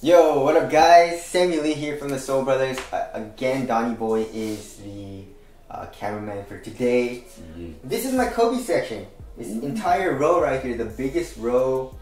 Yo, what up guys? Samuel Lee here from the Sole Brothers. Again, Donny Boy is the cameraman for today. This is my Kobe section. This entire row right here, the biggest row.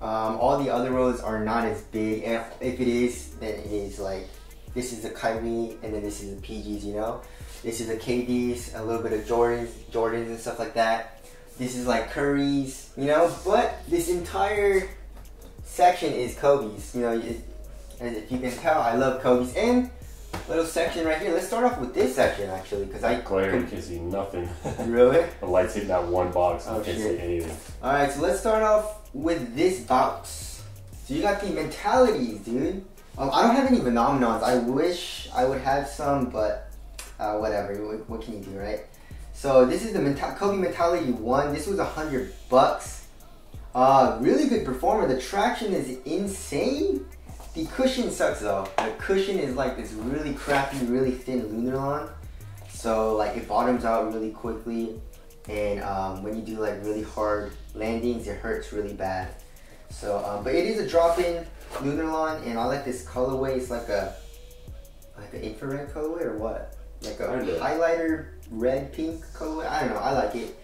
All the other rows are not as big, and if it is, then it is like, this is the Kyrie, and then this is the PGs, you know? This is the KDs, a little bit of Jordans and stuff like that. This is like Curry's, you know? But this entire section is Kobe's, you know, and if you can tell, I love Kobe's. And little section right here, let's start off with this section actually, because I can see nothing. Really? The light's hitting that one box, I can't see anything. Alright, so let's start off with this box. So you got the mentalities, dude. I don't have any phenomenons. I wish I would have some, but whatever, what can you do, right? So this is the Kobe Mentality 1. This was $100. Really good performer. The traction is insane. The cushion sucks though. The cushion is like this really crappy, really thin Lunarlon. So like it bottoms out really quickly, and when you do like really hard landings, it hurts really bad. So, but it is a drop-in Lunarlon, and I like this colorway. It's like an infrared colorway or what? Like a highlighter red pink colorway. I don't know. I like it.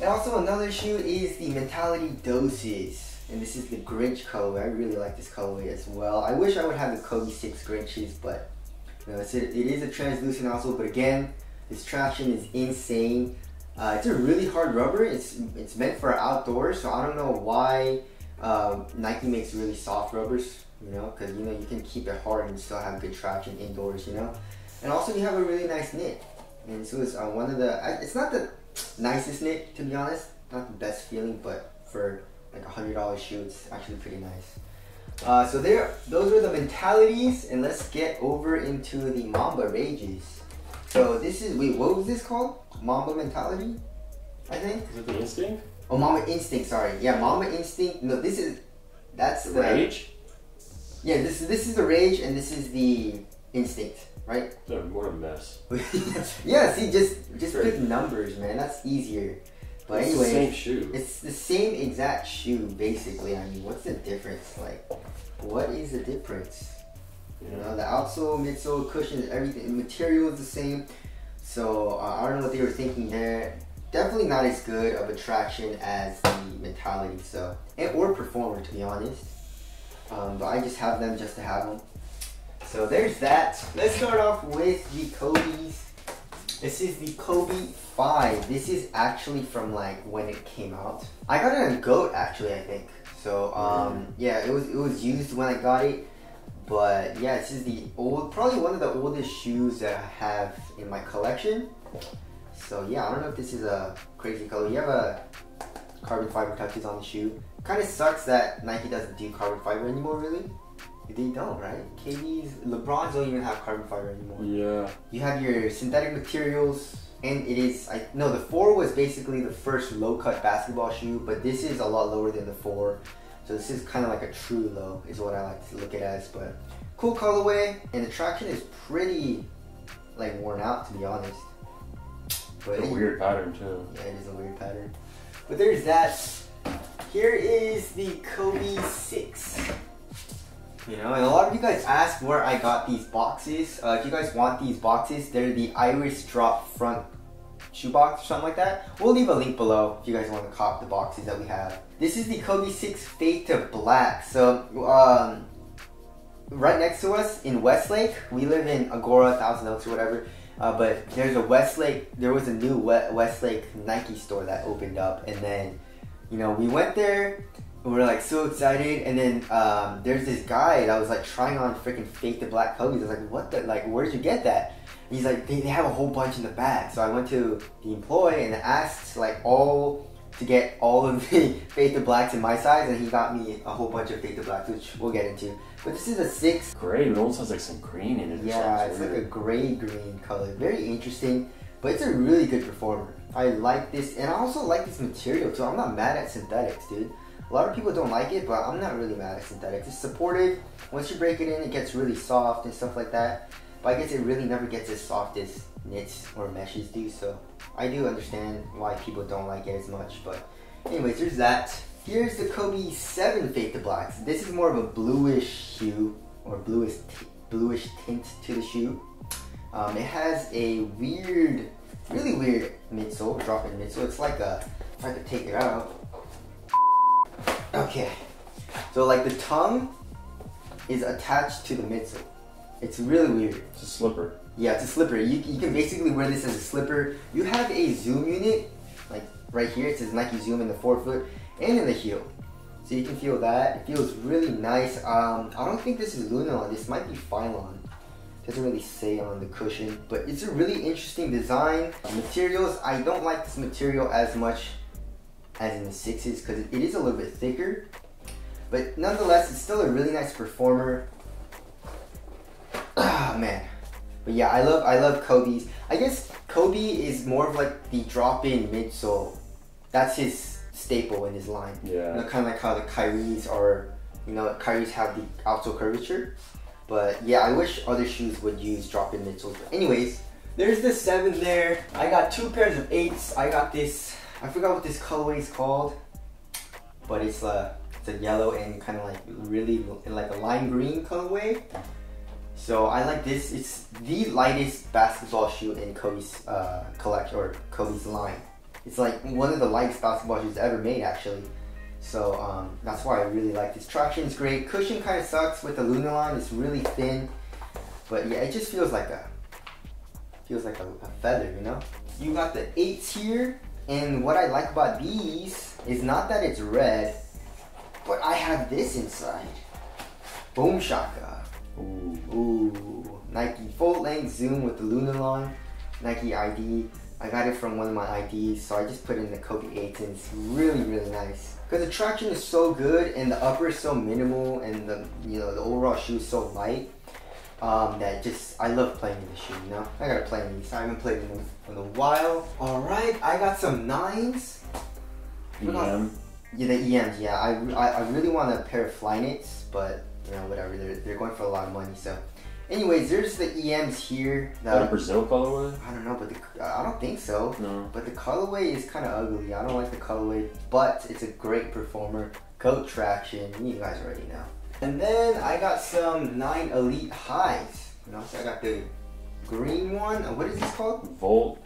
And also another shoe is the Mentality Doses. And this is the Grinch colorway. I really like this colorway as well. I wish I would have the Kobe 6 Grinches, but you know, it is a translucent also. But again, this traction is insane. It's a really hard rubber. It's meant for outdoors, so I don't know why Nike makes really soft rubbers, you know, because you know you can keep it hard and still have good traction indoors, you know. And also you have a really nice knit. And so it's one of the, it's not the nicest knit to be honest, not the best feeling, but for like $100 shoe, it's actually pretty nice. So those were the mentalities, and let's get over into the Mamba Rages. So this is, wait, what was this called? Mamba Mentality, I think? Is it the Instinct? Oh, Mamba Instinct, sorry. Yeah, Mamba Instinct. No, this is, that's the Rage? Yeah, this is the Rage, and this is the Instinct, right? They're more a mess. Yeah, see, just pick numbers, man. That's easier. But anyway, it's the same shoe. It's the same exact shoe, basically. I mean, what's the difference? Like, what is the difference? You know, the outsole, midsole, cushion, everything, the material is the same. So I don't know what they were thinking there. Definitely not as good of a traction as the Mentality, so, and or performer to be honest. But I just have them just to have them. So there's that. Let's start off with the Kobe's. This is the Kobe 5. This is actually from like when it came out. I got it on GOAT actually, I think. So yeah, it was used when I got it. But yeah, this is the old, probably one of the oldest shoes that I have in my collection. So yeah, I don't know if this is a crazy color. You have a carbon fiber touches on the shoe. Kind of sucks that Nike doesn't do carbon fiber anymore, really. They don't, right? KD's, LeBron's don't even have carbon fiber anymore. Yeah. You have your synthetic materials, and it is, no, the 4 was basically the first low-cut basketball shoe, but this is a lot lower than the 4. So this is kind of like a true low, is what I like to look at as, but cool colorway, and the traction is pretty, like, worn out, to be honest. But it's a weird pattern, too. Yeah, it is a weird pattern. But there's that. Here is the Kobe 6. You know, and a lot of you guys ask where I got these boxes. If you guys want these boxes, they're the Iris drop front shoebox or something like that. We'll leave a link below if you guys want to cop the boxes that we have. This is the Kobe 6 Fade to Black. So, right next to us in Westlake, we live in Agora, Thousand Oaks or whatever. But there's a Westlake, there was a new Westlake Nike store that opened up, and then, you know, we went there. We're like so excited, and then there's this guy that was like trying on freaking Fade to Black Kobe's. I was like, what the, like, where'd you get that? And he's like, they have a whole bunch in the back. So I went to the employee and asked like to get all of the Fade to Blacks in my size, and he got me a whole bunch of Fade to Blacks, which we'll get into. But this is a 6. Gray, it almost has like some green in it. Yeah, it's like a gray-green color. Very interesting, but it's a really good performer. I like this, and I also like this material too. I'm not mad at synthetics, dude. A lot of people don't like it, but I'm not really mad at synthetics. It's supported. Once you break it in, it gets really soft and stuff like that. But I guess it really never gets as soft as knits or meshes do, so I do understand why people don't like it as much. But anyways, there's that. Here's the Kobe 7 Fade to Black. This is more of a bluish hue or bluish tint to the shoe. It has a weird, really weird midsole, drop-in midsole. It's like a, if I could take it out. Okay, so like the tongue is attached to the midsole. It's really weird. It's a slipper. Yeah, it's a slipper. You can basically wear this as a slipper. You have a Zoom unit, like right here. It says Nike Zoom in the forefoot and in the heel. So you can feel that. It feels really nice. I don't think this is Lunarlon. This might be Flyknit. Doesn't really say on the cushion, but it's a really interesting design. Materials, I don't like this material as much as in the 6s because it is a little bit thicker. But nonetheless, it's still a really nice performer. Ah, man. But yeah, I love Kobe's. I guess Kobe is more of like the drop-in midsole. That's his staple in his line. Yeah. You know, kind of like how the Kyries are, you know, Kyries have the outsole curvature. But yeah, I wish other shoes would use drop-in midsoles. But anyways, there's the 7 there. I got 2 pairs of 8s. I got this, I forgot what this colorway is called, but it's a yellow and kind of like really like a lime green colorway. So I like this. It's the lightest basketball shoe in Kobe's collection, or Kobe's line. It's like one of the lightest basketball shoes ever made, actually. So that's why I really like this. Traction is great. Cushion kind of sucks with the Lunarlon. It's really thin, but yeah, it just feels like a feather, you know. You got the 8s here, and what I like about these is not that it's red, but I have this inside. Boom shaka. Ooh, ooh. Nike full length Zoom with the Lunarlon. Nike ID. I got it from one of my IDs, so I just put in the Kobe 8s, and it's really, really nice. Because the traction is so good, and the upper is so minimal, and the, you know, the overall shoe is so light, that just, I love playing in the shoe, you know? I gotta play in these. I haven't played in them in a while. Alright, I got some 9s. EM? Yeah, the EMs, yeah. I really want a pair of Flyknits, but, you know, whatever. They're going for a lot of money, so. Anyways, there's the EMs here. Is that a Brazil colorway? I don't know, but I don't think so. No. But the colorway is kind of ugly. I don't like the colorway, but it's a great performer. GOAT traction, you guys already know. And then I got some 9 Elite Highs. And also I got the green one. What is this called? Volt.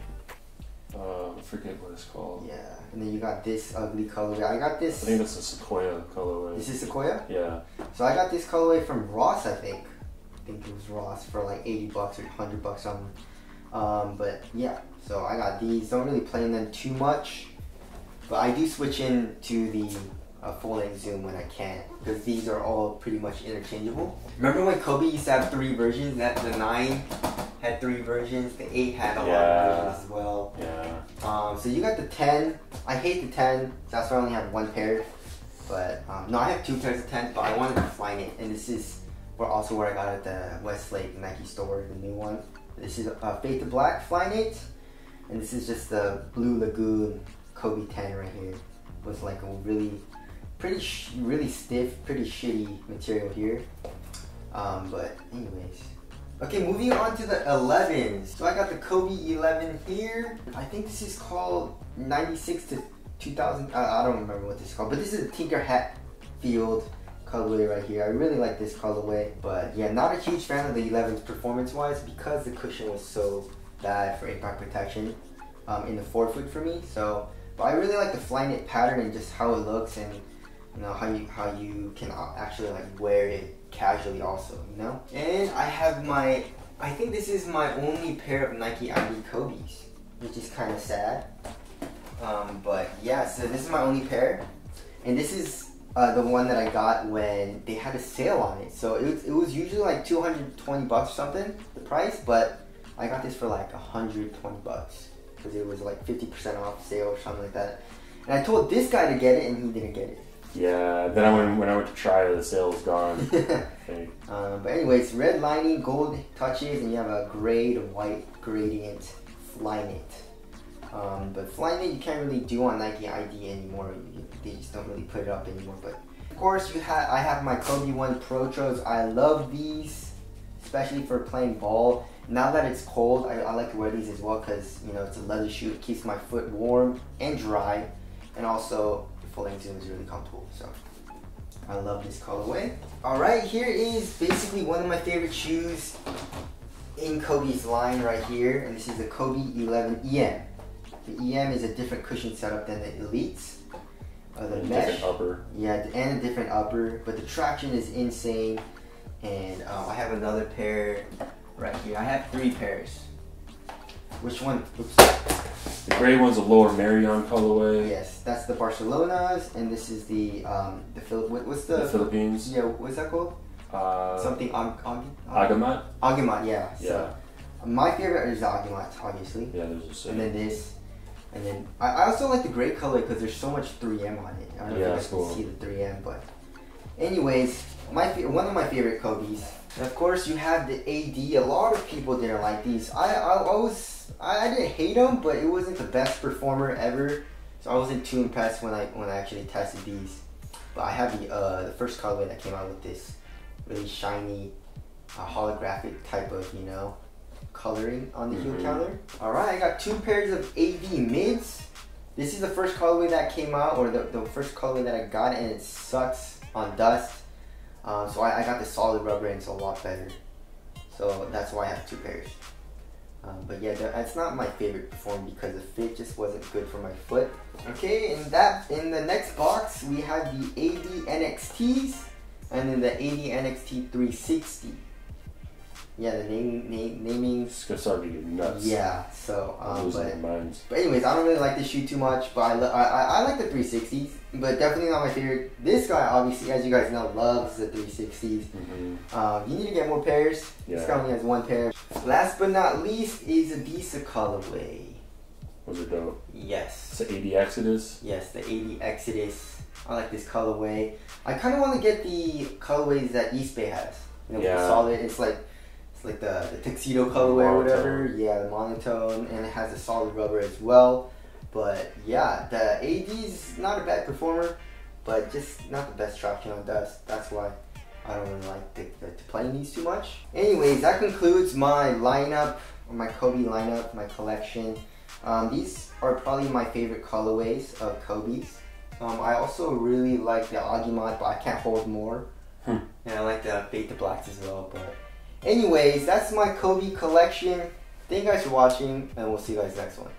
I forget what it's called. Yeah. And then you got this ugly colorway. I got this. I think it's a Sequoia colorway. Is this Sequoia? Yeah. So I got this colorway from Ross, I think. I think it was Ross for like 80 bucks or 100 bucks on them. But yeah, so I got these. Don't really play in them too much, but I do switch in to the full-length Zoom when I can, because these are all pretty much interchangeable. Remember when Kobe used to have 3 versions? That the 9 had 3 versions, the 8 had a lot of versions as well. Yeah. So you got the 10. I hate the 10, so that's why I only have 1 pair. But no, I have 2 pairs of 10, but I wanted to find it, and this is. Also where I got at the Westlake Nike store, the new one. This is Fade to Black Flyknit, and this is just the Blue Lagoon Kobe 10 right here. With like a really, really stiff, pretty shitty material here. But anyways. Okay, moving on to the 11s. So I got the Kobe 11 here. I think this is called 96 to 2000, I don't remember what this is called, but this is a Tinker Hatfield colorway right here. I really like this colorway, but yeah, not a huge fan of the 11s performance-wise because the cushion was so bad for impact protection in the forefoot for me. So, but I really like the Flyknit pattern and just how it looks, and you know how you can actually like wear it casually also, you know. And I have my, I think this is my only pair of Nike Ivy Kobe's, which is kind of sad. But yeah, so this is my only pair, and this is. The one that I got when they had a sale on it. So it was usually like 220 bucks or something, the price, but I got this for like 120 bucks because it was like 50% off sale or something like that. And I told this guy to get it, and he didn't get it. Yeah, then when I went to try it, the sale was gone. But anyways, red lining, gold touches, and you have a gray to white gradient Flyknit. But Flyknit you can't really do on Nike ID anymore. They just don't really put it up anymore. But of course, I have my Kobe 1 Protros. I love these, especially for playing ball. Now that it's cold, I like to wear these as well because you know it's a leather shoe. It keeps my foot warm and dry, and also full length Zoom is really comfortable. So I love this colorway. All right, here is basically one of my favorite shoes in Kobe's line right here, and this is the Kobe 11 EM. The EM is a different cushion setup than the Elite's. The mesh, upper. Yeah, and a different upper, but the traction is insane. And I have another pair right here. I have three pairs. Which one? Oops. The gray one's a lower Marion colorway. Yes, that's the Barcelona's, and this is the Philippines. Yeah, what's that called? Something Aghimat. Aghimat, yeah. Yeah. So my favorite is the Aghimat, obviously. Yeah, there's the same. And then this, and then I also like the gray color because there's so much 3M on it. I don't know if you can see the 3M, but anyways, one of my favorite Kobe's. And of course, you have the AD. A lot of people didn't like these. I didn't hate them, but it wasn't the best performer ever, so I wasn't too impressed when I actually tested these. But I have the first colorway that came out with this really shiny, holographic type of, you know, coloring on the heel counter. All right, I got two pairs of AD mids. This is the first colorway that came out, or the first colorway that I got, and it sucks on dust. So I got the solid rubber, and it's a lot better. So that's why I have two pairs. But yeah, it's not my favorite perform because the fit just wasn't good for my foot. Okay, in the next box we have the AD NXTs and then the AD NXT 360. Yeah, the naming. It's gonna start to get nuts. Yeah, so but anyways, I don't really like this shoe too much, but I like the 360s, but definitely not my favorite. This guy, obviously, as you guys know, loves the 360s. You need to get more pairs. Yeah. This guy only has one pair. Last but not least is a decent colorway. Those are dope. Yes. It's the AD Exodus. Yes, the AD Exodus. I like this colorway. I kind of want to get the colorways that East Bay has. You know, yeah. Solid. It's like. Like the tuxedo colorway or whatever, yeah, the monotone, and it has a solid rubber as well. But yeah, the AD's not a bad performer, but just not the best traction on dust. That's why I don't really like to play in these too much. Anyways, that concludes my lineup, or my Kobe lineup, my collection. These are probably my favorite colorways of Kobe's. I also really like the Aghimat, but I can't hold more. And I like the Fade to Blacks as well, but. Anyways, that's my Kobe collection. Thank you guys for watching, and we'll see you guys next one.